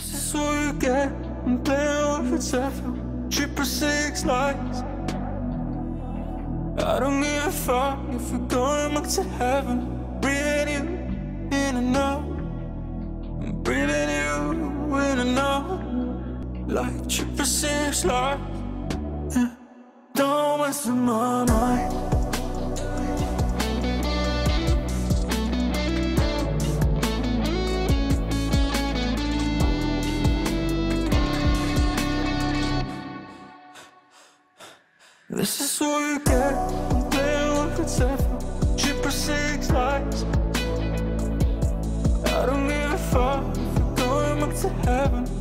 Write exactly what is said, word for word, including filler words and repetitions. So you get, I'm playing with it's F M. Triple six lights. I don't give a fuck if you're going back to heaven. Breathing you in and out, I'm breathing you in and out, like triple six lights. Yeah. Don't waste my mind. This is who you get, I'm playing with it's F M. Triple six lights. I don't give a fuck if you're going back to heaven.